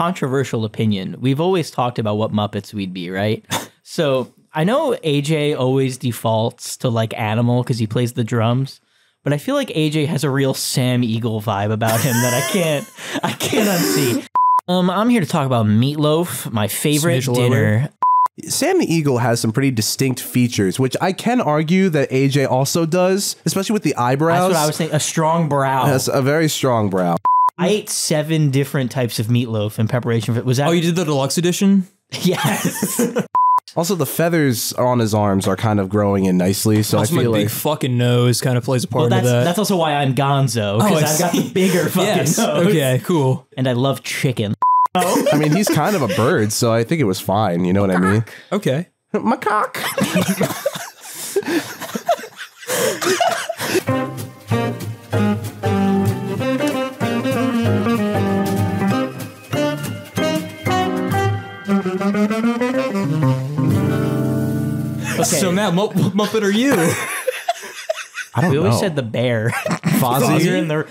controversial opinion. We've always talked about what Muppets we'd be, right? So I know AJ always defaults to like Animal because he plays the drums, but I feel like AJ has a real Sam Eagle vibe about him that I can't unsee. I'm here to talk about Meat Loaf, my favorite dinner. Sam Eagle has some pretty distinct features, which I can argue that AJ also does, especially with the eyebrows. That's what I was saying, a strong brow. That's a very strong brow. I ate 7 different types of meatloaf in preparation for it. Was that? Oh, you did the deluxe edition? Yes. Also, the feathers on his arms are kind of growing in nicely, so also I feel my like big fucking nose kind of plays a part of that. That's also why I'm Gonzo, because I've got the bigger fucking nose. Okay, cool. And I love chicken. Oh. I mean, he's kind of a bird, so I think it was fine. You know what I mean? Okay. Macaque. Okay. So Matt, what Muppet are you? I don't know. We always said the bear. Fozzie? In the,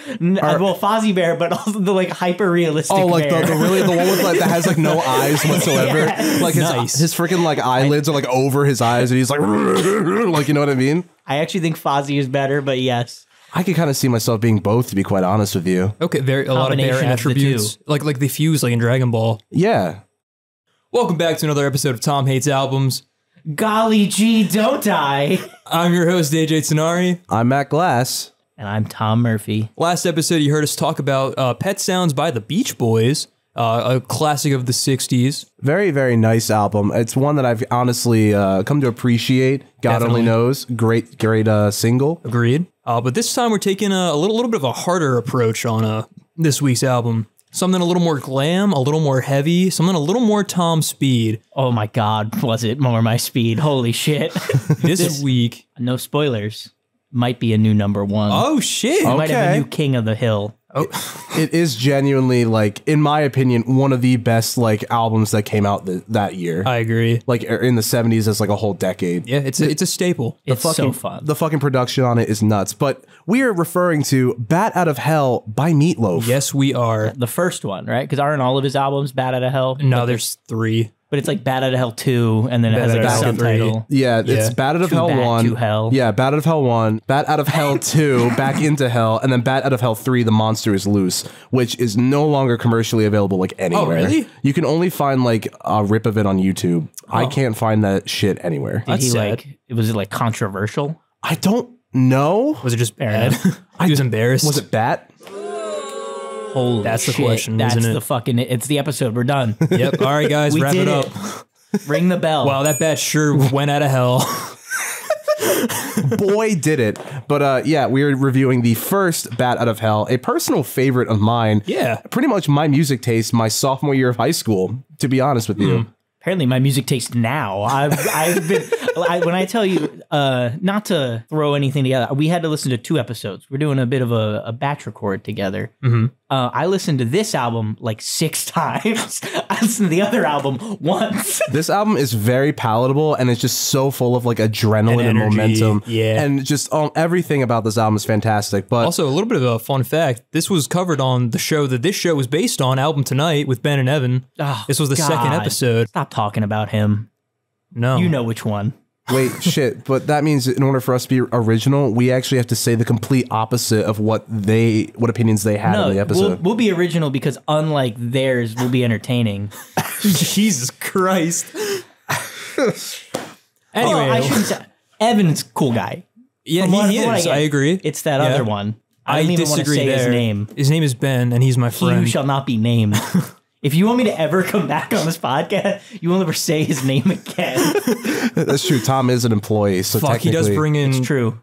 well, Fozzie bear, but also the like hyper-realistic bear. Oh, like the really, the one with, like, that has like no eyes whatsoever. Yes. Like his freaking like eyelids are like over his eyes and he's like, like, you know what I mean? I actually think Fozzie is better, but yes. I could kind of see myself being both, to be quite honest with you. Okay, there a lot of bear attributes. Like they fuse like in Dragon Ball. Yeah. Welcome back to another episode of Tom Hates Albums. Golly gee, don't I? I'm your host, AJ Sinari. I'm Matt Glass. And I'm Tom Murphy. Last episode, you heard us talk about Pet Sounds by the Beach Boys, a classic of the 60s. Very, very nice album. It's one that I've honestly come to appreciate. God only knows. Great, great single. Agreed. But this time, we're taking a little bit of a harder approach on this week's album. Something a little more glam, a little more heavy, something a little more Tom speed. Oh my God, was it more my speed? Holy shit. this week, no spoilers, might be a new #1. Oh shit. Okay. Might have a new King of the Hill. Oh. It is genuinely, like, in my opinion, one of the best like albums that came out that year. I agree. Like in the 70s as like a whole decade. Yeah, it's a staple. It's so fun. The fucking production on it is nuts. But we are referring to Bat Out of Hell by Meat Loaf. Yes, we are. The first one, right? Because aren't all of his albums Bat Out of Hell? No, there's 3. But it's like Bat Out of Hell 2, and then it has like a subtitle. Yeah, it's Bat Out of Hell 1. Yeah, Bat Out of Hell 1, Bat Out of Hell 2, Back into Hell, and then Bat Out of Hell 3, The Monster is Loose, which is no longer commercially available like anywhere. Oh, really? You can only find like a rip of it on YouTube. Oh. I can't find that shit anywhere. Did he like, was it like controversial? I don't know. Was it just bad? He was embarrassed. Was it Bat? Holy That's shit. The question, That's isn't it? The fucking, it's the episode. We're done. Yep. All right, guys, wrap it up. Ring the bell. Wow, that bat sure went out of hell. Boy, did it. But yeah, we're reviewing the first Bat Out of Hell, a personal favorite of mine. Yeah. Pretty much my music taste my sophomore year of high school, to be honest with you. Apparently my music taste now. I've been, when I tell you, not to throw anything together, we had to listen to 2 episodes. We're doing a bit of a batch record together. I listened to this album like 6 times. I listened to the other album once. This album is very palatable, and it's just so full of like adrenaline and momentum. Yeah. And just everything about this album is fantastic. But also a little bit of a fun fact. This was covered on the show that this show was based on, Album Tonight with Ben and Evan. Oh, this was the second episode. Stop talking about him. No. You know which one. Wait, shit, but that means in order for us to be original, we actually have to say the complete opposite of what opinions they had on the episode. We'll be original because unlike theirs, we'll be entertaining. Jesus Christ. Anyway, I shouldn't say, Evan's a cool guy. Yeah, he is. I agree. It's that other one. I don't even want to say his name. His name is Ben, and he's my friend. He shall not be named. If you want me to ever come back on this podcast, you won't ever say his name again. That's true. Tom is an employee, so technically, he does bring in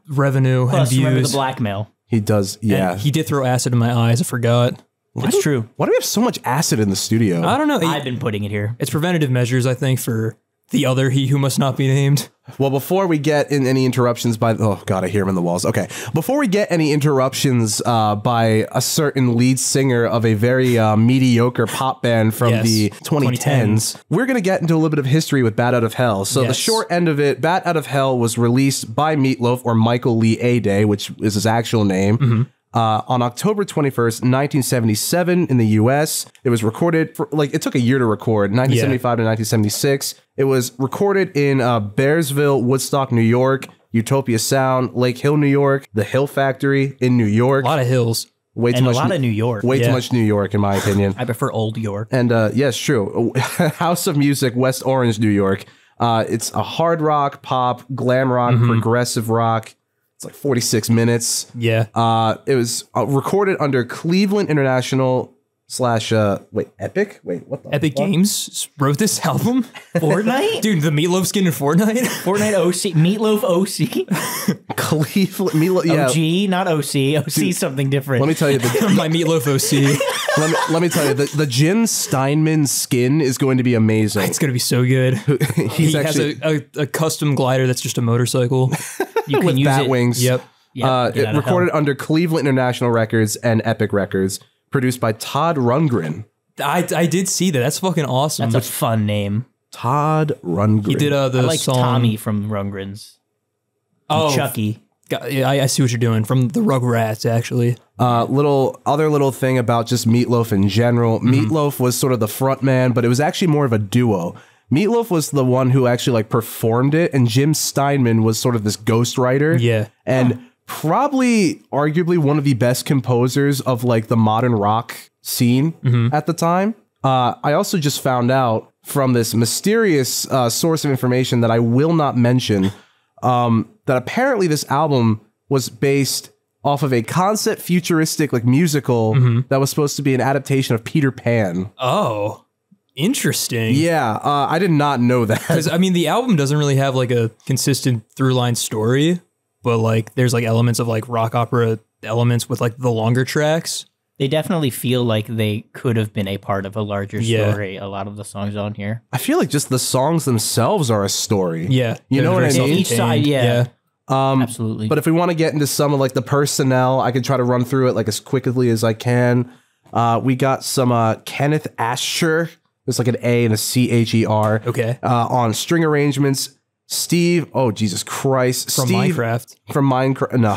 revenue and views. Remember the blackmail. He does, yeah. And he did throw acid in my eyes. I forgot. It's true. Why do we have so much acid in the studio? I don't know. I've been putting it here. It's preventative measures, I think, for the other he who must not be named. Well, before we get in any interruptions by... Oh, God, I hear him in the walls. Okay. Before we get any interruptions by a certain lead singer of a very mediocre pop band from the 2010s, we're going to get into a little bit of history with Bat Out of Hell. So the short end of it, Bat Out of Hell was released by Meat Loaf, or Michael Lee Aday, which is his actual name. on October 21st, 1977 in the US. It was recorded for, like, it took a year to record, 1975 to 1976. It was recorded in Bearsville, Woodstock, New York, Utopia Sound, Lake Hill, New York, the Hill Factory in New York. A lot of hills. Way too much, a lot of New York. Way too much New York, in my opinion. I prefer old York. And yes, true. House of Music, West Orange, New York. It's a hard rock, pop, glam rock, progressive rock. It's like 46 minutes. Yeah. It was recorded under Cleveland International / wait, Epic? Wait, what the Epic fuck? Games wrote this album? Fortnite? Dude, the Meat Loaf skin in Fortnite? Fortnite OC. Meat Loaf OC? Cleveland. Meat Loaf, yeah. OG, not OC. OC is something different. Let me tell you. My Meat Loaf OC. let me tell you, the Jim Steinman skin is going to be amazing. It's going to be so good. He actually has a custom glider that's just a motorcycle. You can use bat wings. Yep. It recorded under Cleveland International Records and Epic Records, produced by Todd Rundgren. I did see that. That's fucking awesome. That's a fun name. Todd Rundgren. He did the song Tommy from Rundgren's. Oh, Chucky. I see what you're doing. From the Rugrats, actually. Little thing about just Meat Loaf in general. Meat Loaf was sort of the front man, but it was actually more of a duo. Meat Loaf was the one who actually like performed it, and Jim Steinman was sort of this ghostwriter. Yeah. And probably arguably one of the best composers of like the modern rock scene at the time. I also just found out from this mysterious source of information that I will not mention that apparently this album was based off of a concept futuristic like musical that was supposed to be an adaptation of Peter Pan. Oh. Interesting. Yeah, I did not know that. Because, I mean, the album doesn't really have, like, a consistent through-line story, but, like, there's, like, elements of, like, rock opera elements with, like, the longer tracks. They definitely feel like they could have been a part of a larger story, a lot of the songs on here. I feel like just the songs themselves are a story. Yeah. You know what I mean? Each side, absolutely. But if we want to get into some of, like, the personnel, I can try to run through it, like, as quickly as I can. We got some Kenneth Asher. There's like an A and a C-H-E-R. Okay. On string arrangements, Steve. Oh, Jesus Christ. From Steve, Minecraft. From Minecraft. No.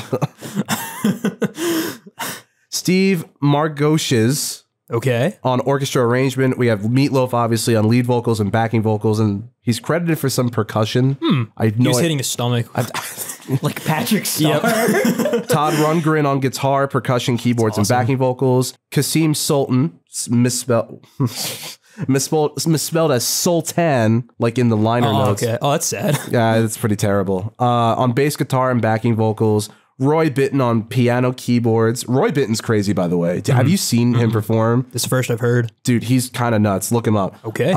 Steve Margoshes. Okay. On orchestra arrangement, we have Meat Loaf, obviously, on lead vocals and backing vocals, and he's credited for some percussion. He was hitting his stomach. Like Patrick Starr. Yep. Todd Rundgren on guitar, percussion, keyboards, and backing vocals. Kasim Sultan, misspelled as Sultan, like in the liner notes. Okay. Oh, that's sad. Yeah, that's pretty terrible. On bass guitar and backing vocals, Roy Bittan on piano, keyboards. Roy Bittan's crazy, by the way. Have you seen him perform? This first I've heard. Dude, he's kind of nuts. Look him up. Okay.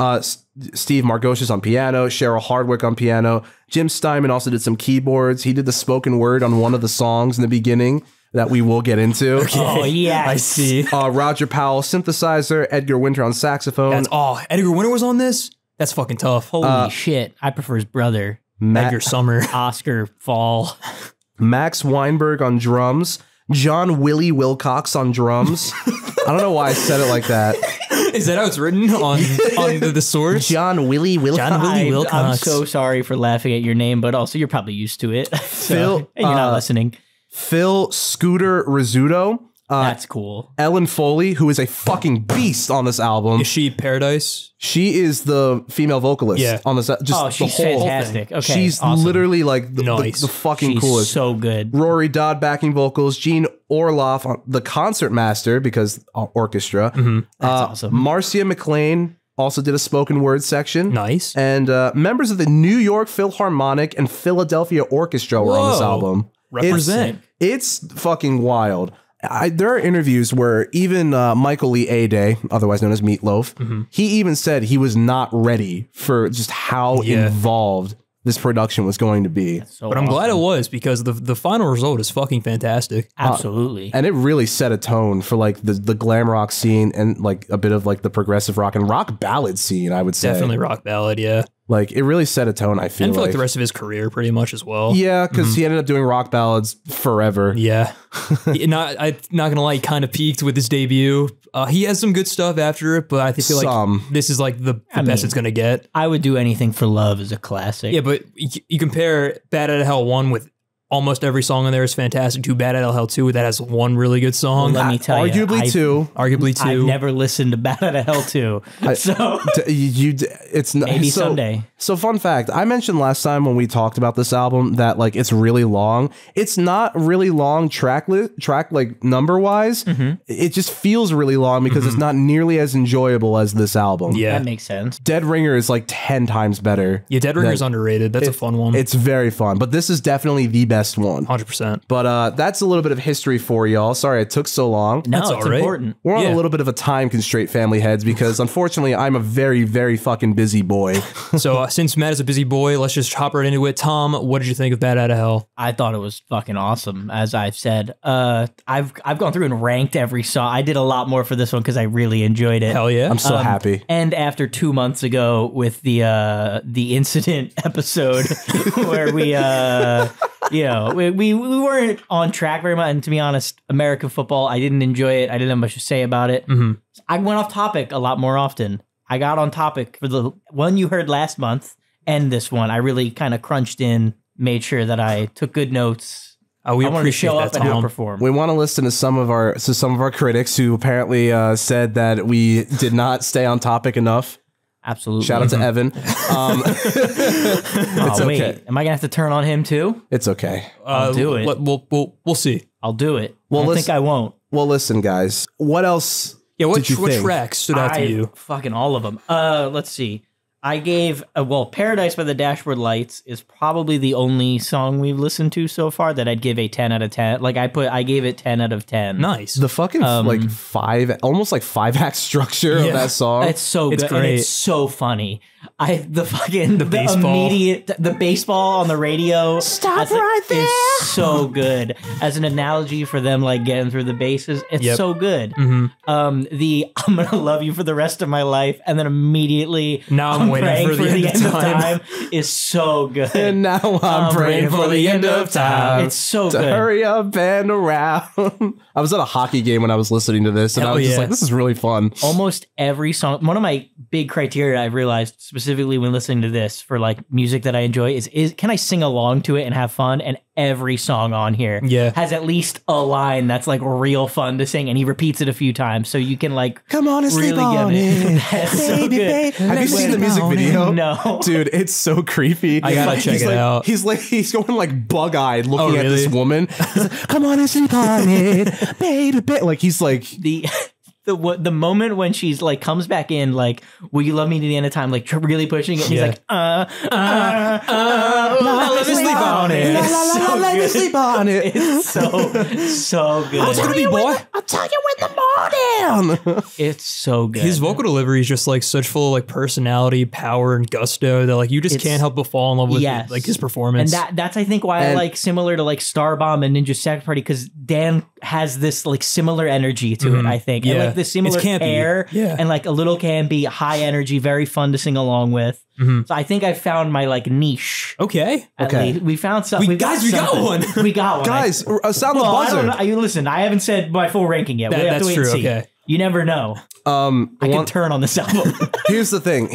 Steve Margoshes on piano, Cheryl Hardwick on piano. Jim Steinman also did some keyboards. He did the spoken word on one of the songs in the beginning that we will get into. Okay. Oh, yeah, I see. Roger Powell, synthesizer. Edgar Winter on saxophone. Edgar Winter was on this? That's fucking tough. Holy shit. I prefer his brother. Edgar Summer. Oscar Fall. Max Weinberg on drums. John Willie Wilcox on drums. I don't know why I said it like that. Is that how it's written on the source? John Willie Wilcox. John Willie Wilcox. I'm so sorry for laughing at your name, but also you're probably used to it. Phil, and you're not listening. Phil Scooter Rizzuto. That's cool. Ellen Foley, who is a fucking beast on this album. Is she Paradise? She is the female vocalist on this. She's fantastic. Okay, she's literally like the fucking coolest. She's so good. Rory Dodd backing vocals. Gene Orloff, the concert master, because orchestra. That's awesome. Marcia McLean also did a spoken word section. Nice. And members of the New York Philharmonic and Philadelphia Orchestra were on this album. Represent. It's fucking wild. There are interviews where even Michael Lee Aday, otherwise known as Meat Loaf, he even said he was not ready for just how involved this production was going to be. So but I'm glad it was, because the final result is fucking fantastic. Absolutely. And it really set a tone for like the glam rock scene and like a bit of like the progressive rock and rock ballad scene, I would say. Definitely rock ballad, yeah. Like, it really set a tone, I feel like. And for, like, the rest of his career, pretty much, as well. Yeah, because he ended up doing rock ballads forever. Yeah. I'm not going to lie, he kind of peaked with his debut. He has some good stuff after it, but I feel like this is, like, the best it's going to get. I Would Do Anything for Love is a classic. Yeah, but you compare Bat Out of Hell 1 with Almost every song on there is fantastic. Too bad Bat Out of Hell 2 that has one really good song. Well, let me tell you, arguably two. I've never listened to Bat Out of Hell 2. Maybe someday. So fun fact, I mentioned last time when we talked about this album that like it's really long. It's not really long track like number wise. Mm-hmm. It just feels really long because it's not nearly as enjoyable as this album. Yeah, that makes sense. Dead Ringer is like 10 times better. Yeah, Dead Ringer is underrated. That's a fun one. It's very fun, but this is definitely the best one. 100%. But that's a little bit of history for y'all. Sorry it took so long. No, it's important. We're on a little bit of a time constraint, family heads, because unfortunately I'm a very, very fucking busy boy. So since Matt is a busy boy, let's just hop right into it. Tom, what did you think of Bat Out of Hell? I thought it was fucking awesome, as I've said. I've gone through and ranked every song. I did a lot more for this one because I really enjoyed it. Hell yeah. I'm so happy. And after 2 months ago with the incident episode where we... You know, we weren't on track very much, and to be honest, American football, I didn't enjoy it. I didn't have much to say about it. Mm-hmm. I went off topic a lot more often. I got on topic for the one you heard last month and this one. I really kind of crunched in, made sure that I took good notes. We want to show up and outperform. We want to listen to some of our critics who apparently said that we did not stay on topic enough. Absolutely. Shout out to Evan. It's okay. Wait, am I going to have to turn on him too? It's okay. I'll do it. We'll see. I'll do it. Well, I think I won't. Well, listen, guys. What else? Yeah, what tracks stood out to you? Fucking all of them. Let's see. I gave, well, Paradise by the Dashboard Lights is probably the only song we've listened to so far that I'd give a 10 out of 10. Like I gave it 10 out of 10. Nice. The fucking like almost like five act structure of that song. It's so good. Great. And it's so funny. The baseball on the radio. Stop right there. It's so good as an analogy for them like getting through the bases. It's so good. Mm-hmm. The I'm gonna love you for the rest of my life, and then immediately now I'm waiting for the end of time is so good. And now I'm praying for the end of time. It's so good. Hurry up and around. I was at a hockey game when I was listening to this, and I was just like, this is really fun. Almost every song. One of my big criteria I realized specifically when listening to this for like music that I enjoy is can I sing along to it and have fun? And every song on here has at least a line that's like real fun to sing, and he repeats it a few times, so you can like come on and really get it. That's so good. Have you seen the music video? No, dude, it's so creepy. I gotta check it out. He's going like bug eyed looking at this woman. He's like, come on and sleep on it, baby, baby. Like he's like the moment when she's like comes back in like, will you love me to the end of time, like really pushing it, and he's like let me sleep on it. Let me sleep on it. It's so good. I'll tell you in the morning. It's so good. His vocal delivery is just like such full of like personality, power, and gusto that like you just can't help but fall in love with like his performance. And that's I think why I like similar to like Starbomb and Ninja Sex Party, because Dan has this like similar energy to it, I think. Yeah. And, like, the similar hair and like a little campy, high energy, very fun to sing along with. So I think I found my like niche. Okay, we found something. We got one. Guys, sound the buzzer. I don't know. Listen, I haven't said my full ranking yet. We have to wait and see. Okay. You never know. I can turn on this album. Here's the thing.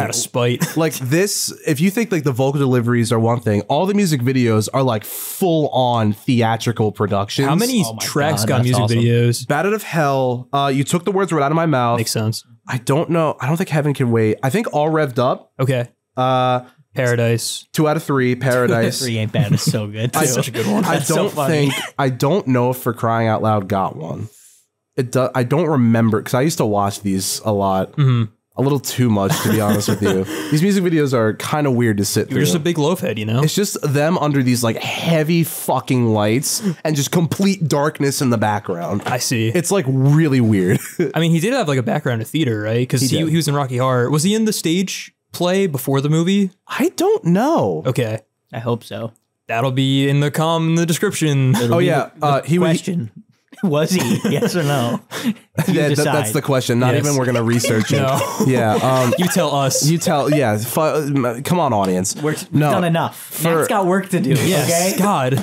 Out of spite. Like this, if you think like the vocal deliveries are one thing, all the music videos are like full on theatrical productions. How many tracks got music videos? Bat Out of Hell. You took the words right out of my mouth. Makes sense. I don't know. I don't think Heaven Can Wait. I think All Revved Up. Okay. Paradise. 2 out of 3. Paradise. 2 out of 3 Ain't Bad. It's so good. It's such a good one. I don't know if For Crying Out Loud got one. I don't remember because I used to watch these a lot, a little too much, to be honest with you. These music videos are kind of weird to sit through. You're just a big loaf head, you know. It's just them under these like heavy fucking lights and just complete darkness in the background. I see. It's like really weird. I mean, he did have like a background in theater, right? Because he was in Rocky Horror. Was he in the stage play before the movie? I don't know. Okay, I hope so. That'll be in the description. It'll Was he? Yes or no? That's the question. Not even we're going to research it. Yeah. You tell us. You tell. Yeah. Come on, audience. We've done enough. Matt's got work to do. Okay? God.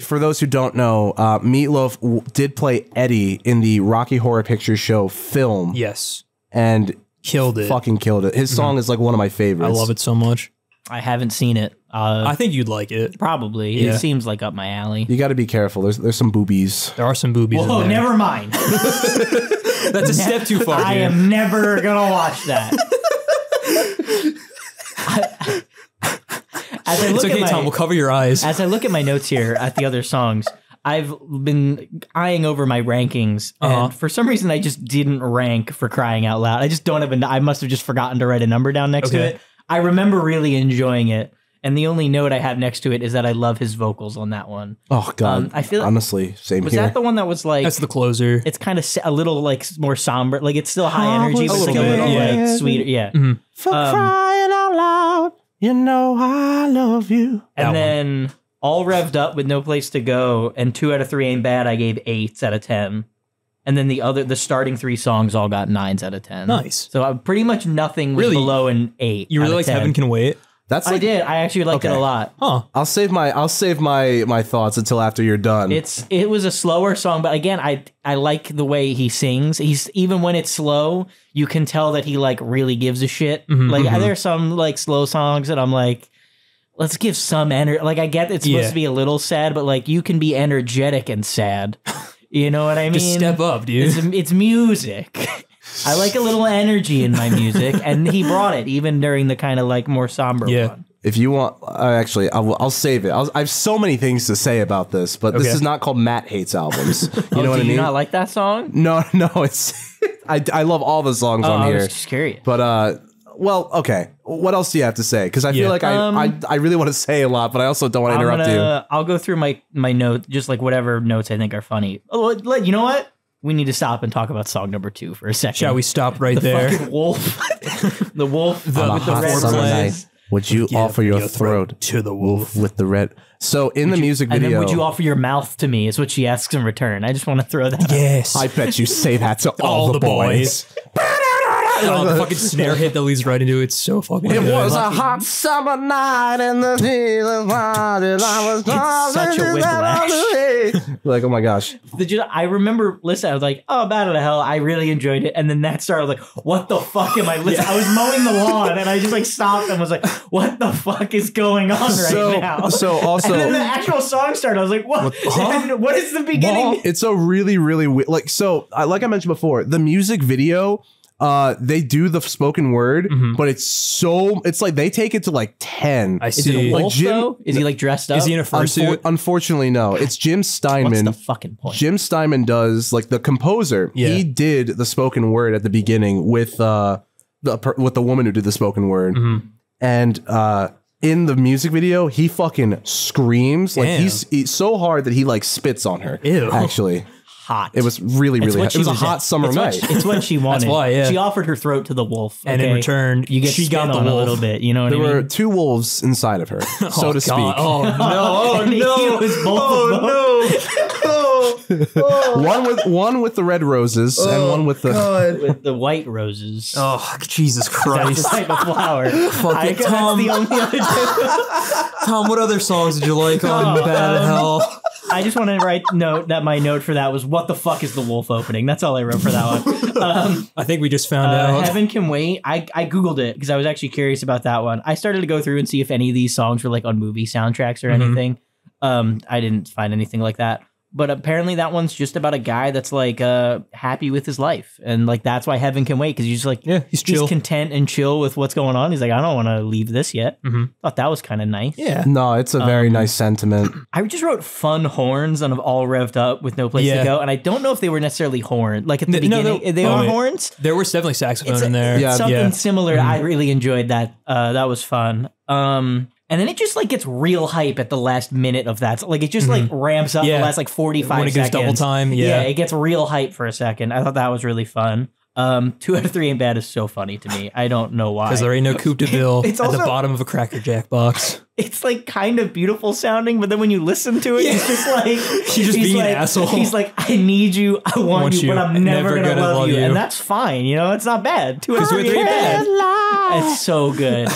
For those who don't know, Meat Loaf did play Eddie in the Rocky Horror Picture Show film. Yes. And killed it. Fucking killed it. His song is like one of my favorites. I love it so much. I haven't seen it. I think you'd like it. Probably. Yeah. It seems like up my alley. You got to be careful. There's some boobies. There are some boobies. Whoa, never mind. That's a step too far. I am never going to watch that. It's okay, Tom. We'll cover your eyes. As I look at my notes here at the other songs, I've been eyeing over my rankings, and for some reason I just didn't rank For Crying Out Loud. I just don't have a... I must have just forgotten to write a number down next to it. I remember really enjoying it, and the only note I have next to it is that I love his vocals on that one. Oh, God. I feel like, honestly, same was here. Was that the one that was like... That's the closer. It's kind of a little like more somber. Like, it's still high energy, but it's like a little like sweeter. Yeah. Mm-hmm. For crying out loud, you know I love you. And then All Revved Up with No Place to Go and 2 out of 3 Ain't Bad, I gave 8s out of 10. And then the starting three songs all got 9s out of 10. Nice. So pretty much nothing was below an 8. You really liked Heaven Can Wait? That's like, I did. I actually liked it a lot. Huh. I'll save my thoughts until after you're done. It was a slower song, but again, I like the way he sings. He's even when it's slow, you can tell that he like really gives a shit. Mm-hmm, like there's some like slow songs that I'm like, let's give some energy. Like I get it's supposed to be a little sad, but like you can be energetic and sad. You know what I mean? Just step up, dude. It's music. I like a little energy in my music, and he brought it even during the kind of like more somber one. If you want, actually, I'll save it. I have so many things to say about this, but this is not called Matt Hates Albums. You know what I mean? Do you not like that song? No, it's I love all the songs on here. I was just curious. But well, okay. What else do you have to say? Because I feel like I really want to say a lot, but I also don't want to interrupt you. I'll go through my notes, just like whatever notes I think are funny. Oh, you know what? We need to stop and talk about song number 2 for a second. Shall we stop right there? The fucking wolf. The wolf with the red legs. Would you offer your throat to the wolf with the red... So in the music video... And then would you offer your mouth to me is what she asks in return. I just want to throw that out. Yes. I bet you say that to all the boys. Oh, the fucking snare hit that leads right into it. It's so fucking good. It was a hot summer night and the feeling wanted. I was such a whiplash. Like, oh my gosh. I remember listening. I was like, oh, Bat Out of Hell. I really enjoyed it. And then that started like, what the fuck am I listening? I was mowing the lawn and I just like stopped and was like, what the fuck is going on right now? So also. And then the actual song started. I was like, what? Huh? What is the beginning? Well, it's a really, really weird. Like, so like I mentioned before, the music video. They do the spoken word, but it's like they take it to like 10. I see. Is it a wolf, though? Is he like dressed up? Is he in a fursuit? Unfortunately, no. It's Jim Steinman. What's the fucking point? Jim Steinman does like the composer. Yeah. He did the spoken word at the beginning with the woman who did the spoken word, and in the music video, he fucking screams. Like he's so hard that he like spits on her. Ew. Actually. Hot. It was really, really hot. It was a hot summer night. It's what she wanted. That's why, yeah. She offered her throat to the wolf. Okay? And in return, she got the wolf a little bit. You know what I mean? There were two wolves inside of her, so to speak. Oh, no. Oh, no. It was both one with the red roses and one with the white roses. Oh, Jesus Christ. That's the type of flower. Fucking Tom. That's the only other Tom, what other songs did you like on Bat Out of Hell? I just want to my note for that was what the fuck is the wolf opening? That's all I wrote for that one. I think we just found out. Heaven Can Wait. I Googled it because I was actually curious about that one. I started to go through and see if any of these songs were like on movie soundtracks or anything. I didn't find anything like that. But apparently that one's just about a guy that's like happy with his life. And like that's why Heaven Can Wait, because he's just like he's content and chill with what's going on. He's like, I don't want to leave this yet. Thought that was kind of nice. Yeah. No, it's a very nice sentiment. I just wrote fun horns on All Revved Up with No Place to Go. And I don't know if they were necessarily horn. Like at the beginning, they are horns. There was definitely saxophone in there. Yeah, something similar. I really enjoyed that. That was fun. And then it just like gets real hype at the last minute of that. Like it just like ramps up the last like 45 seconds. When it gets double time. Yeah, it gets real hype for a second. I thought that was really fun. 2 out of 3 Ain't Bad is so funny to me. I don't know why. Because there ain't no Coupe de Ville at the bottom of a Cracker Jack box. It's like kind of beautiful sounding, but then when you listen to it, it's just like she's just being like, an asshole. He's like, I need you, I want you, but I'm never gonna love you. And that's fine, you know, it's not bad. 2 out of 3 ain't bad. It's so good.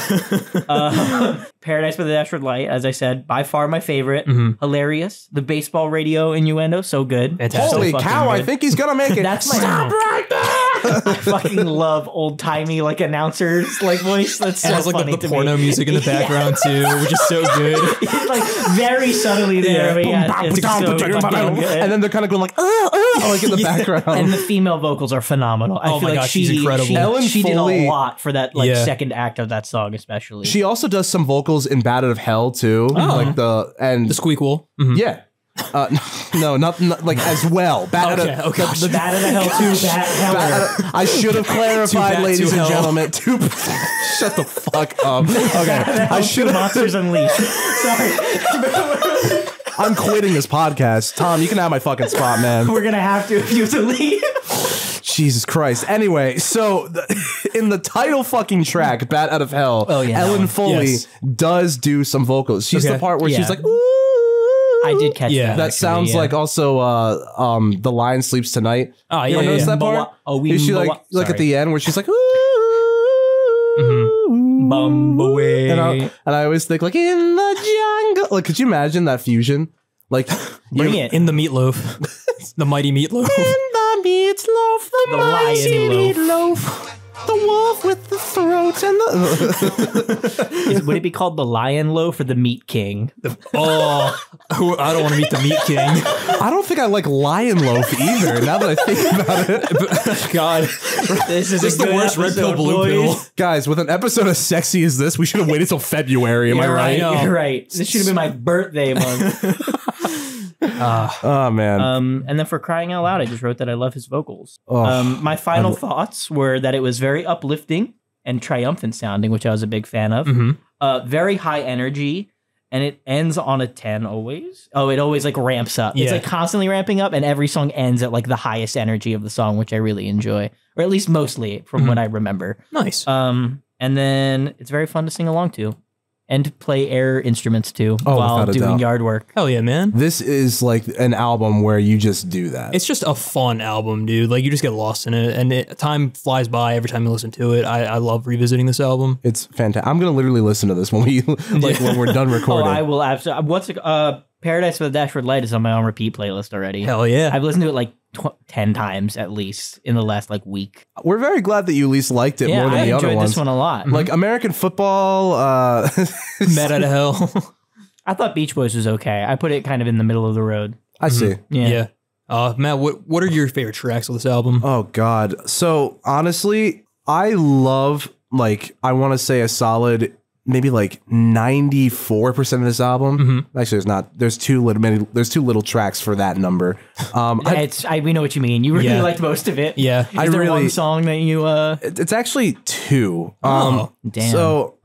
Paradise by the Dashboard Light, as I said, by far my favorite. Hilarious. The baseball radio innuendo, so good. Fantastic. Holy cow, I think he's gonna make it. Stop right there! I fucking love old-timey like announcers like voice. That's so funny to me. Like the porno music in the background too, which is so good. It's like very subtly there. Yeah. It's so good. And then they're kind of going like, oh, like in the background. And the female vocals are phenomenal. I feel like she's incredible. Ellen Foley did a lot for that like second act of that song, especially. She also does some vocals in Bat Out of Hell too, like the squeak wheel. Yeah. No, not like as well. Okay. Bat Out of Hell 2, I should have clarified, ladies and gentlemen. Shut the fuck up. Okay, I should have. Monsters Unleashed. Sorry. I'm quitting this podcast. Tom, you can have my fucking spot, man. We're gonna have to if you have to leave. Jesus Christ. Anyway, so in the title fucking track, Bat Out of Hell, Ellen Foley does do some vocals. She's the part where she's like, ooh. I did catch that. That sounds like also the lion sleeps tonight. Oh, yeah, you ever notice that part? Oh, is she like at the end where she's like, Bumbaway. And I always think like in the jungle. Like, could you imagine that fusion? Like, bring it in the meatloaf, the mighty meatloaf, in the meatloaf, the mighty meatloaf, the wolf with the throat and the. Would it be called the lion loaf or the meat king? I don't want to meet the meat king. I don't think I like lion loaf either. Now that I think about it, God, this is the worst red pill, blue pill. Guys, with an episode as sexy as this, we should have waited till February. Am I right? You're right. This should have been my birthday month. Oh man. And then for crying out loud, I just wrote that I love his vocals. My final thoughts were that it was very uplifting and triumphant sounding, which I was a big fan of. Very high energy. And it ends on a 10 always. Oh, it always like ramps up. Yeah. It's like constantly ramping up, and every song ends at like the highest energy of the song, which I really enjoy, or at least mostly from what I remember. Nice. And then it's very fun to sing along to, and play air instruments too while doing yard work. Hell yeah, man! This is like an album where you just do that. It's just a fun album, dude. Like you just get lost in it, and time flies by every time you listen to it. I love revisiting this album. It's fantastic. I'm gonna literally listen to this when we when we're done recording. Oh, I will absolutely. What's Paradise by the Dashboard Lights is on my own repeat playlist already. Hell yeah! I've listened to it like 10 times at least in the last like week. We're very glad that you at least liked it more than the other ones. I enjoyed this one a lot. Like American Football, Bat Out of Hell. I thought Beach Boys was okay. I put it kind of in the middle of the road. I see. Yeah. Matt, what are your favorite tracks on this album? Oh God. So honestly, I love like I want to say a solid maybe like 94% of this album. Actually, it's not. There's too little tracks for that number. We know what you mean. You really liked most of it. Yeah, Is there one song that you? It's actually two. Damn. So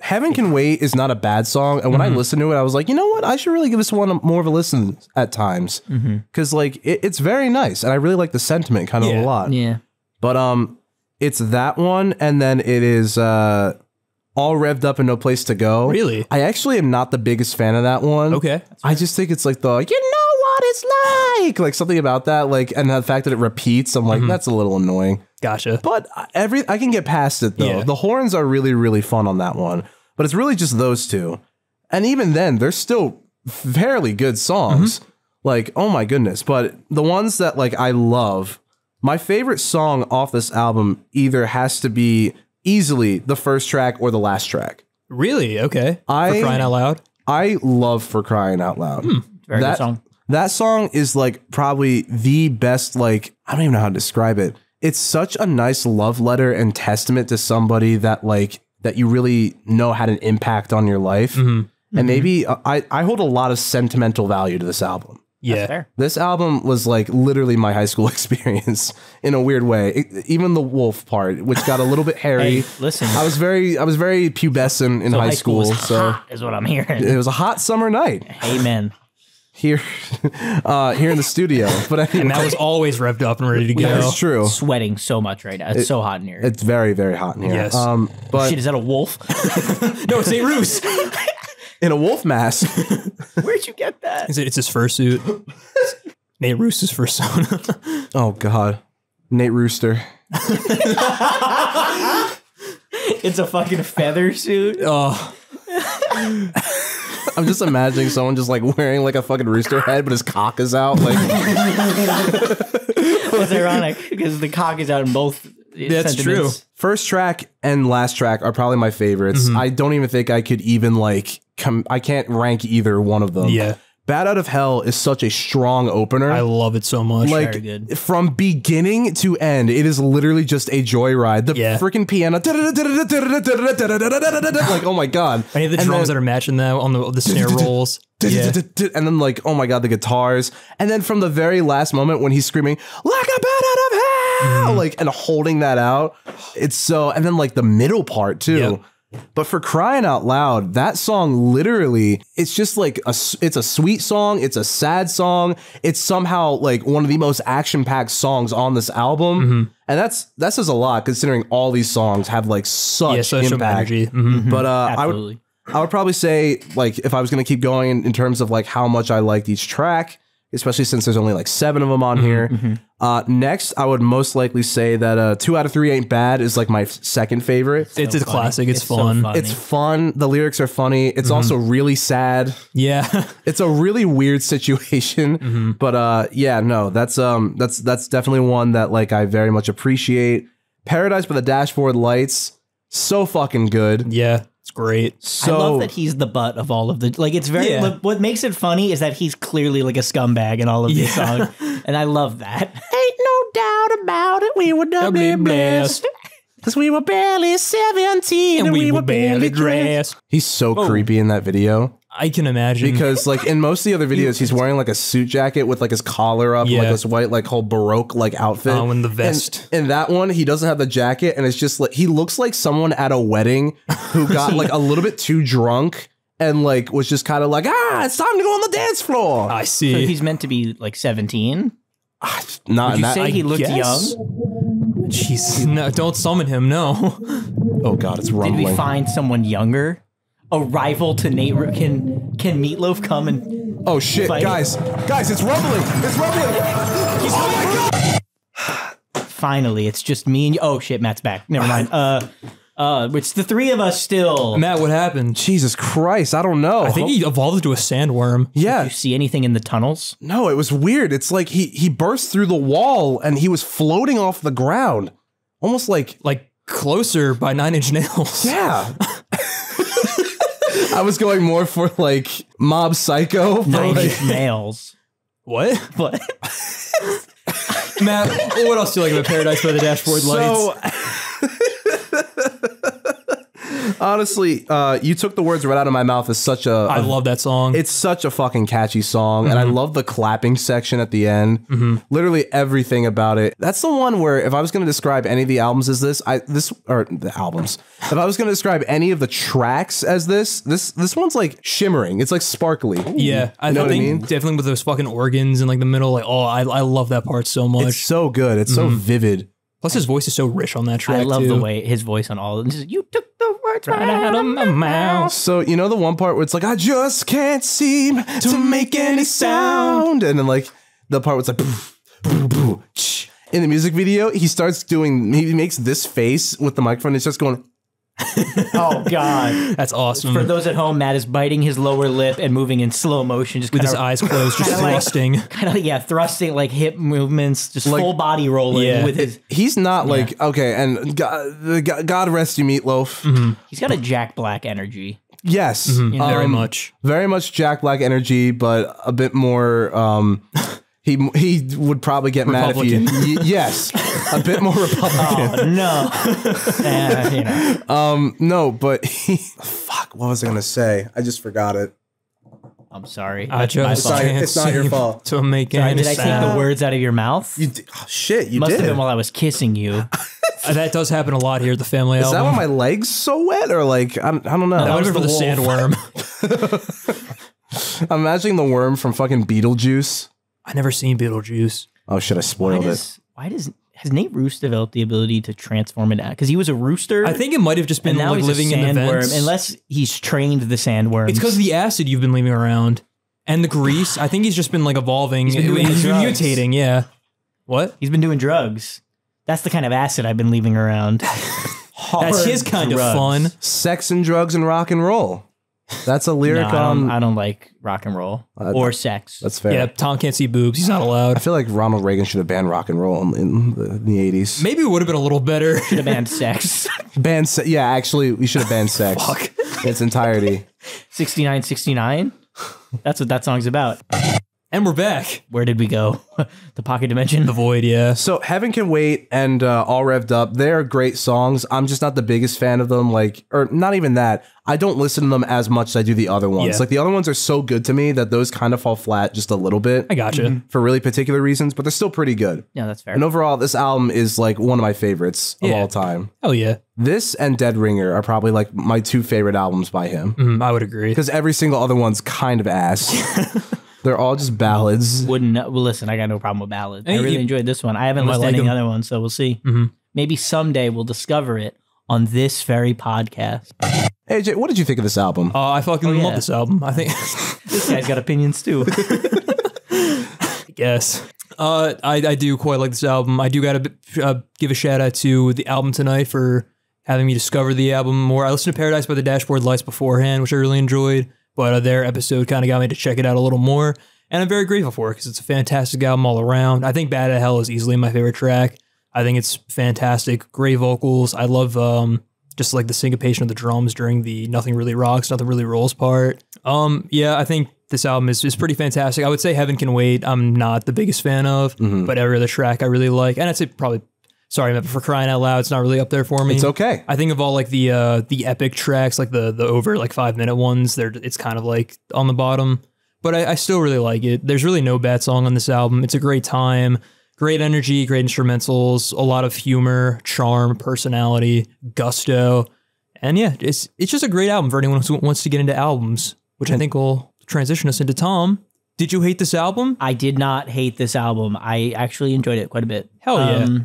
Heaven Can Wait is not a bad song, and when I listened to it, I was like, you know what? I should really give this one more of a listen at times because like it's very nice, and I really like the sentiment kind of a lot. Yeah. But it's that one, and then it is All Revved Up and No Place to Go. Really? I actually am not the biggest fan of that one. Okay. I just think it's like the, you know what it's like. Like something about that. Like, and the fact that it repeats, I'm like, that's a little annoying. Gotcha. But I can get past it though. Yeah. The horns are really, really fun on that one. But it's really just those two. And even then, they're still fairly good songs. Like, oh my goodness. But the ones that like I love, my favorite song off this album either has to be easily the first track or the last track. Really? Okay. For Crying Out Loud? I love For Crying Out Loud. Very good song. That song is like probably the best, like, I don't even know how to describe it. It's such a nice love letter and testament to somebody that like, that you really know had an impact on your life. And maybe I hold a lot of sentimental value to this album. Yeah, this album was like literally my high school experience in a weird way. Even the wolf part, which got a little bit hairy. Hey, listen, I was very pubescent in high school. So is what I'm hearing. It was a hot summer night. Amen. Here in the studio, but anyway, and that was always revved up and ready to go. That's true. Sweating so much right now. It's so hot in here. It's very, very hot in here. Yes. But shit, is that a wolf? No, it's a ruse. In a wolf mask. Where'd you get that? It's his fursuit. Nate Rooster's fursona. Oh, God. Nate Rooster. It's a fucking feather suit. Oh. I'm just imagining someone just like wearing like a fucking rooster head, but his cock is out. Like. It's ironic because the cock is out in both. That's true. First track and last track are probably my favorites. Mm-hmm. I don't even think I could even like come. I can't rank either one of them. Yeah. Bat Out of Hell is such a strong opener. I love it so much. Like, very good. From beginning to end, it is literally just a joyride. The freaking piano. Like, oh my God. I need the drums that are matching that on the snare rolls. Yeah. And then, like, oh my God, the guitars. And then from the very last moment when he's screaming, like a bat out of hell, like, and holding that out. It's so, and then, like, the middle part, too. Yep. But For Crying Out Loud, that song literally, it's just like, it's a sweet song, it's a sad song, it's somehow like one of the most action-packed songs on this album, and that says a lot considering all these songs have like such impact. But I would probably say, like, if I was going to keep going in terms of like how much I liked each track, especially since there's only like 7 of them on here. Next, I would most likely say that 2 out of 3 Ain't Bad is like my second favorite. It's, so a classic. It's fun. So it's fun. The lyrics are funny. It's also really sad. Yeah. It's a really weird situation. But yeah, no, that's definitely one that like I very much appreciate. Paradise by the Dashboard Lights. So fucking good. Yeah. It's great. So, I love that he's the butt of all of the, like, it's very, what makes it funny is that he's clearly like a scumbag in all of these songs. And I love that. Ain't no doubt about it. We were doubly blessed. Because we were barely 17 and we were barely dressed. He's so creepy in that video. I can imagine. Because like in most of the other videos, he's wearing like a suit jacket with like his collar up, and like this white, like whole Baroque like outfit. Oh, and the vest. In that one, he doesn't have the jacket, and it's just like, he looks like someone at a wedding who got like a little bit too drunk and like was just kind of like, ah, it's time to go on the dance floor. I see. So he's meant to be like 17. Would you say I looked young? Jeez, no, don't summon him, no. Oh God, it's rumbling. Did we find someone younger? A rival to Nate? Can Meat Loaf come and? Oh shit, guys, it's rumbling! It's rumbling! Oh my God! Finally, it's just me and you. Oh shit, Matt's back. Never mind. It's the three of us still. Matt, what happened? Jesus Christ, I don't know. I think he evolved into a sandworm. Yeah. Did you see anything in the tunnels? No, it was weird. It's like he burst through the wall and he was floating off the ground, almost like Closer by Nine Inch Nails. Yeah. I was going more for like Mob Psycho. Nine Inch Nails. What? What? Matt, what else do you like about Paradise by the Dashboard Lights? Honestly, you took the words right out of my mouth. Is such a I love that song. It's such a fucking catchy song, and I love the clapping section at the end. Literally everything about it. That's the one where if I was going to describe any of the albums as this, if I was going to describe any of the tracks as this one's like shimmering. It's like sparkly. Yeah, I know what I mean? Definitely with those fucking organs in like the middle. Like, oh, I love that part so much. It's so good. It's so vivid. Plus, his voice is so rich on that track. I love the way his voice on all of this. You took the words right out of my mouth. So, you know, the one part where it's like, I just can't seem to make any sound. And then, like, the part where it's like, poof, poof, poof, poof. In the music video, he starts doing, he makes this face with the microphone. And it's just going, oh, God. That's awesome. For those at home, Matt is biting his lower lip and moving in slow motion. Just with his eyes closed, just thrusting. Kind of, yeah, thrusting, like hip movements, just like, full body rolling with his... He's not like, okay, and God rest you, Meat Loaf. He's got a Jack Black energy. Yes. Very much. Very much Jack Black energy, but a bit more... He would probably get Republican. Mad if you... Yes. A bit more Republican. Oh, no. You know. No, but he... Fuck, what was I going to say? I just forgot it. I'm sorry. It's not your fault. To make sorry, did I take the words out of your mouth? You did. Oh, shit, you must have been while I was kissing you. That does happen a lot here at the family album. Is that why my leg's so wet? Or like, I don't know. No, that was for the sandworm. I'm imagining the worm from fucking Beetlejuice. I never seen Beetlejuice. Oh shit! I spoiled it. Why does has Nate Roos developed the ability to transform it? Because he was a rooster. I think it might have just been like living in the vents. Unless he's trained the sandworm. It's because of the acid you've been leaving around and the grease. I think he's just been like evolving. He's been doing drugs. Mutating. Yeah. What? He's been doing drugs. That's the kind of acid I've been leaving around. That's his kind of fun. Sex and drugs and rock and roll. That's a lyric. No, I don't like rock and roll or sex. That's fair. Yeah, Tom can't see boobs. He's not allowed. I feel like Ronald Reagan should have banned rock and roll in the 80s. Maybe it would have been a little better. Should have banned sex. Yeah, actually, we should have banned sex. Fuck. In its entirety. 6969? That's what that song's about. And we're back. Where did we go? The pocket dimension? The void, yeah. So Heaven Can Wait and All Revved Up, they're great songs. I'm just not the biggest fan of them, like, or not even that. I don't listen to them as much as I do the other ones. Yeah. Like, the other ones are so good to me that those kind of fall flat just a little bit. I gotcha. For really particular reasons, but they're still pretty good. Yeah, that's fair. And overall, this album is, like, one of my favorites of all time. Oh, yeah. This and Dead Ringer are probably, like, my two favorite albums by him. I would agree. Because every single other one's kind of ass. They're all just ballads. Well, listen, I got no problem with ballads. I really enjoyed this one. I haven't listened to any other one, so we'll see. Maybe someday we'll discover it on this very podcast. AJ, what did you think of this album? I fucking love this album. I think this guy's got opinions too. I guess. I do quite like this album. I do gotta give a shout out to the Album Tonight for having me discover the album more. I listened to Paradise by the Dashboard Lights beforehand, which I really enjoyed. But their episode kind of got me to check it out a little more, and I'm very grateful for it because it's a fantastic album all around. I think Bat Out of Hell is easily my favorite track. I think it's fantastic. Great vocals. I love just like the syncopation of the drums during the Nothing Really Rocks, Nothing Really Rolls part. Yeah, I think this album is pretty fantastic. I would say Heaven Can Wait I'm not the biggest fan of, but every other track I really like. And I'd say probably, sorry, For Crying Out Loud, it's not really up there for me. It's okay. I think of all like the epic tracks, like the over like 5-minute ones, it's kind of like on the bottom. But I still really like it. There's really no bad song on this album. It's a great time, great energy, great instrumentals, a lot of humor, charm, personality, gusto. And yeah, it's just a great album for anyone who wants to get into albums, which I think will transition us into Tom. Did you hate this album? I did not hate this album. I actually enjoyed it quite a bit. Hell yeah.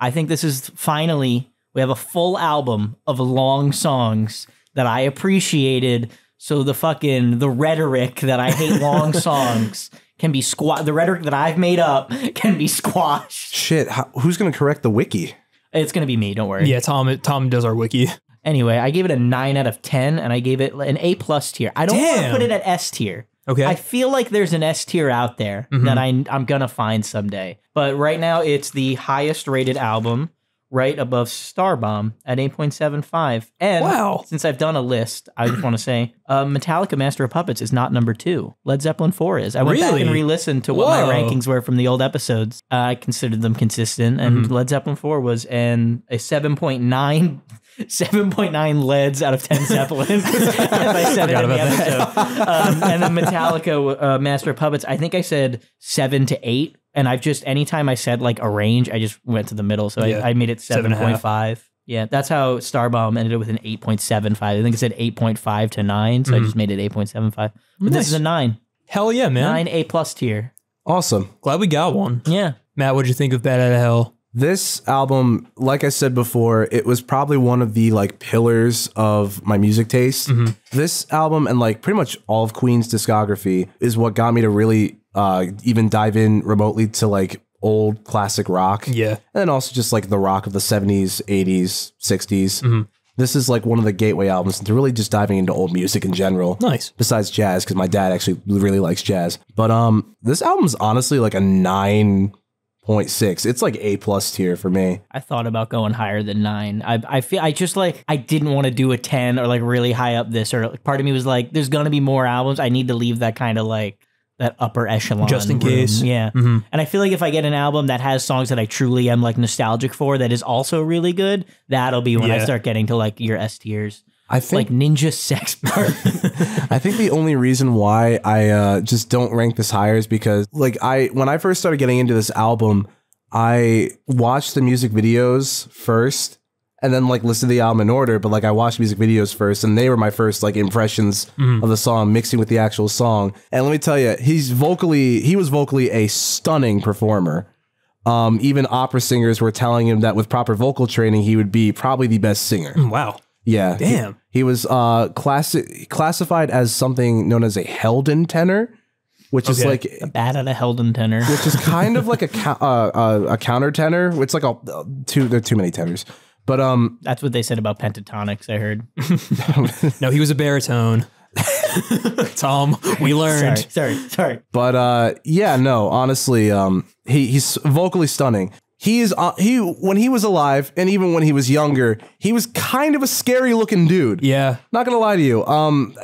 I think this is finally, we have a full album of long songs that I appreciated. So the rhetoric that I hate long songs can be squashed. The rhetoric that I've made up can be squashed. Shit, who's going to correct the wiki? It's going to be me, don't worry. Yeah, Tom does our wiki. Anyway, I gave it a 9 out of 10 and I gave it an A+ tier. I don't want to put it at S tier. Okay. I feel like there's an S tier out there that I'm going to find someday. But right now, it's the highest rated album, right above Starbomb at 8.75. And since I've done a list, I just want to say Metallica Master of Puppets is not #2. Led Zeppelin 4 is. I went back and re-listened to what my rankings were from the old episodes. I considered them consistent. And Led Zeppelin 4 was a 7.9... 7.9 Leds out of 10 Zeppelins, as I said in the episode. And then Metallica, Master of Puppets, I think I said 7 to 8. And I've just, anytime I said like a range, I just went to the middle. So I made it 7.5. Yeah, that's how Starbomb ended up with an 8.75. I think it said 8.5 to 9. So I just made it 8.75. But this is a 9. Hell yeah, man. 9 A+ tier. Awesome. Glad we got one. Yeah. Matt, what'd you think of Bat Out of Hell? This album, like I said before, it was probably one of the like pillars of my music taste. This album and like pretty much all of Queen's discography is what got me to really even dive in remotely to like old classic rock. Yeah. And then also just like the rock of the 70s, 80s, 60s. This is like one of the gateway albums to really just diving into old music in general. Nice. Besides jazz, because my dad actually really likes jazz. But this album's honestly like a 9.6. It's like A+ tier for me. I thought about going higher than 9. I feel I just like I didn't want to do a 10 or like really high up this, or like, part of me was like, there's gonna be more albums. I need to leave that kind of like that upper echelon just in case. Yeah. And I feel like if I get an album that has songs that I truly am like nostalgic for that is also really good, that'll be when I start getting to like your S tiers. I think like Ninja Sex Party. I think the only reason why I just don't rank this higher is because like when I first started getting into this album, I watched the music videos first and then like listened to the album in order, but like I watched music videos first and they were my first like impressions of the song mixing with the actual song. And let me tell you, he was vocally a stunning performer. Even opera singers were telling him that with proper vocal training, he would be probably the best singer. Wow. Yeah. Damn. He was classified as something known as a Helden tenor, which is like a bat out of Helden tenor, which is kind of like a counter tenor. It's like there are too many tenors. But that's what they said about pentatonics, I heard. No, he was a baritone. Tom, we learned. Sorry. But yeah, no, honestly, he's vocally stunning. He is when he was alive, and even when he was younger, he was kind of a scary looking dude. Yeah, not gonna lie to you.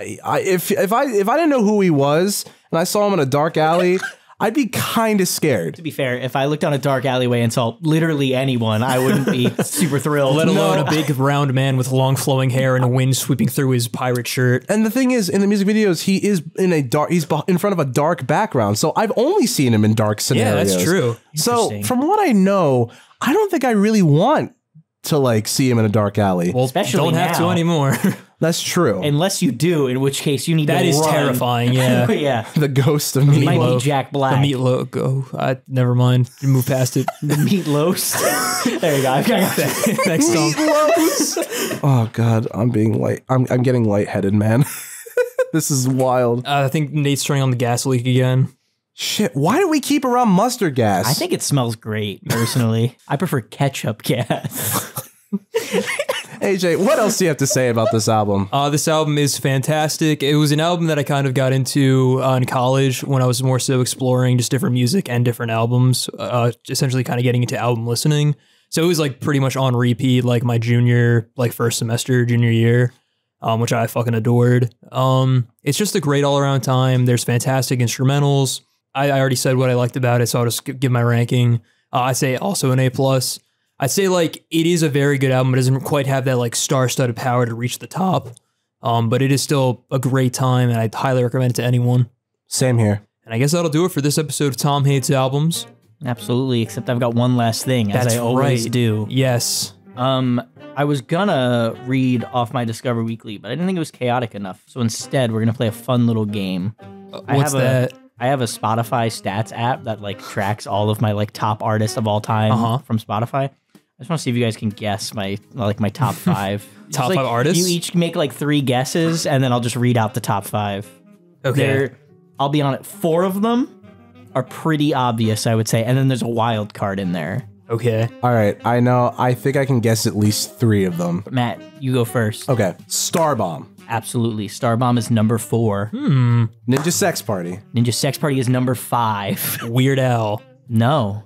If I didn't know who he was and I saw him in a dark alley, I'd be kind of scared. To be fair, if I looked down a dark alleyway and saw literally anyone, I wouldn't be super thrilled. Let alone a big round man with long flowing hair and a wind sweeping through his pirate shirt. And the thing is, in the music videos, he is in a dark. He's in front of a dark background, so I've only seen him in dark scenarios. Yeah, that's true. So from what I know, I don't think I really want to like see him in a dark alley. Well, especially don't have to anymore. That's true. Unless you do, in which case you need to run. That is terrifying, yeah. Yeah. The ghost of Meat Loaf. Might be Jack Black. The Meat Loaf. Oh, never mind. Move past it. The Meat Loaf. There you go. I've got that. Next song. Meat Loaf. Oh, God. I'm getting lightheaded, man. This is wild. I think Nate's turning on the gas leak again. Shit, why do we keep around mustard gas? I think it smells great, personally. I prefer ketchup gas. AJ, what else do you have to say about this album? This album is fantastic. It was an album that I kind of got into in college when I was more so exploring just different music and different albums, essentially kind of getting into album listening. So it was like pretty much on repeat, like my junior year, which I fucking adored. It's just a great all around time. There's fantastic instrumentals. I already said what I liked about it, so I'll just give my ranking. I'd say also an A+. I'd say like it is a very good album. It doesn't quite have that like star-studded power to reach the top, but it is still a great time, and I'd highly recommend it to anyone. Same here. And I guess that'll do it for this episode of Tom Hates Albums. Absolutely, except I've got one last thing, as I always do. Yes. I was gonna read off my Discover Weekly, but I didn't think it was chaotic enough. So instead, we're gonna play a fun little game. What's that? I have a Spotify stats app that like tracks all of my like top artists of all time from Spotify. I just want to see if you guys can guess my top five. Top five artists? You each make like 3 guesses, and then I'll just read out the top 5. Okay. I'll be on it. 4 of them are pretty obvious, I would say, and then there's a wild card in there. Okay. All right. I know. I think I can guess at least 3 of them. Matt, you go first. Okay. Starbomb. Absolutely. Starbomb is number 4. Hmm. Ninja Sex Party. Ninja Sex Party is number 5. Weird Al. No.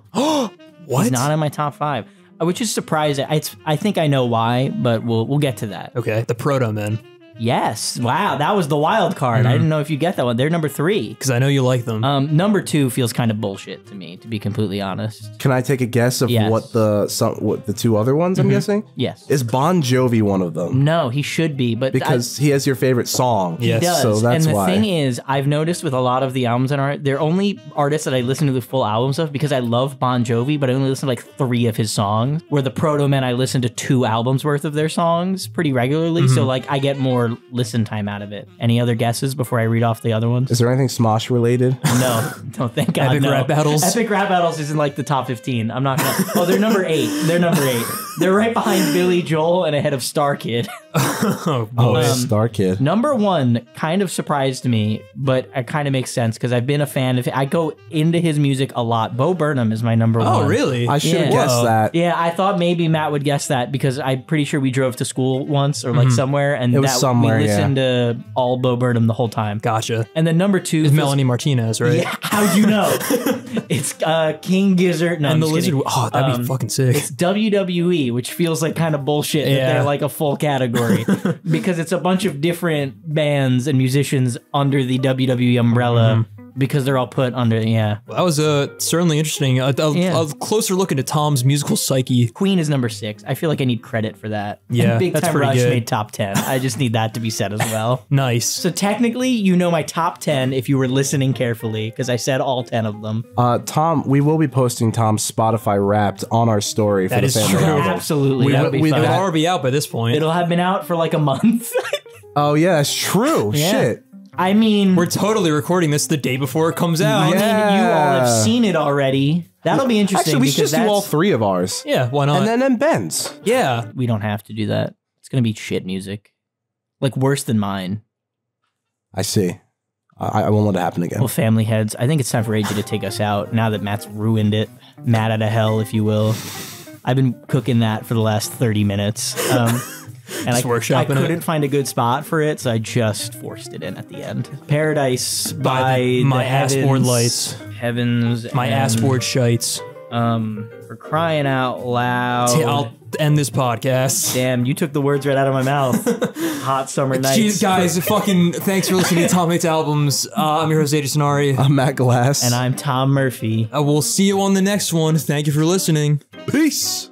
What? He's not in my top 5. Which is surprising. I think I know why, but we'll get to that. Okay. The Protomen. Yes. Wow, that was the wild card. I didn't know if you get that one. They're number 3. Because I know you like them. Number 2 feels kind of bullshit to me, to be completely honest. Can I take a guess of what the 2 other ones? I'm guessing. Yes. Is Bon Jovi one of them? No, he should be, but because he has your favorite song. Yes. He does. So that's why. And the thing is, I've noticed with a lot of the albums in art, they're only artists that I listen to the full albums of because I love Bon Jovi, but I only listen to like 3 of his songs. Where the Protomen, I listen to 2 albums worth of their songs pretty regularly. So like I get more listen time out of it. Any other guesses before I read off the other ones? Is there anything Smosh related? No. No, thank God. Epic Rap Battles. Epic Rap Battles is in like the top 15. I'm not gonna Oh, they're number 8. They're number 8. They're right behind Billy Joel and ahead of StarKid. Oh, StarKid. Number 1 kind of surprised me, but it kind of makes sense because I've been a fan of I go into his music a lot. Bo Burnham is my number 1. Oh, really? I should have guessed that. Yeah, I thought maybe Matt would guess that because I'm pretty sure we drove to school once or like somewhere and it was somewhere, we listened to all Bo Burnham the whole time. Gotcha. And then number 2 is Melanie Martinez, right? Yeah, how'd you know? It's King Gizzard. No, and the Lizard. Oh, that'd be fucking sick. It's WWE, which feels like kind of bullshit that they're like a full category because it's a bunch of different bands and musicians under the WWE umbrella. Because they're all put under, Well, that was certainly interesting. A closer look into Tom's musical psyche. Queen is number 6. I feel like I need credit for that. Yeah, and Big Time Rush made top 10. I just need that to be said as well. Nice. So technically, you know my top 10 if you were listening carefully, because I said all 10 of them. Tom, we will be posting Tom's Spotify Wrapped on our story. That is true. Absolutely. It'll already be out by this point. It'll have been out for like a month. Oh, yeah, that's true. Yeah. Shit. I mean, we're totally recording this the day before it comes out. Yeah. I mean, you all have seen it already. That'll be interesting. Actually, we should just do all 3 of ours. Yeah, why not? And then Ben's. Yeah. We don't have to do that. It's going to be shit music. Like, worse than mine. I see. I won't let it happen again. Well, family heads, I think it's time for AJ to take us out now that Matt's ruined it. Matt out of hell, if you will. I've been cooking that for the last 30 minutes. I couldn't find a good spot for it, so I just forced it in at the end. Paradise by my assboard lights. Heavens. My assboard shites. For crying out loud. I'll end this podcast. Damn, you took the words right out of my mouth. Hot summer nights. Jeez, guys, fucking thanks for listening to Tom Hates Albums. I'm your host, AJ Sinari. I'm Matt Glass. And I'm Tom Murphy. We'll see you on the next one. Thank you for listening. Peace.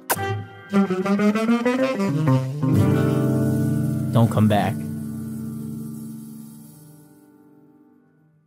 Don't come back.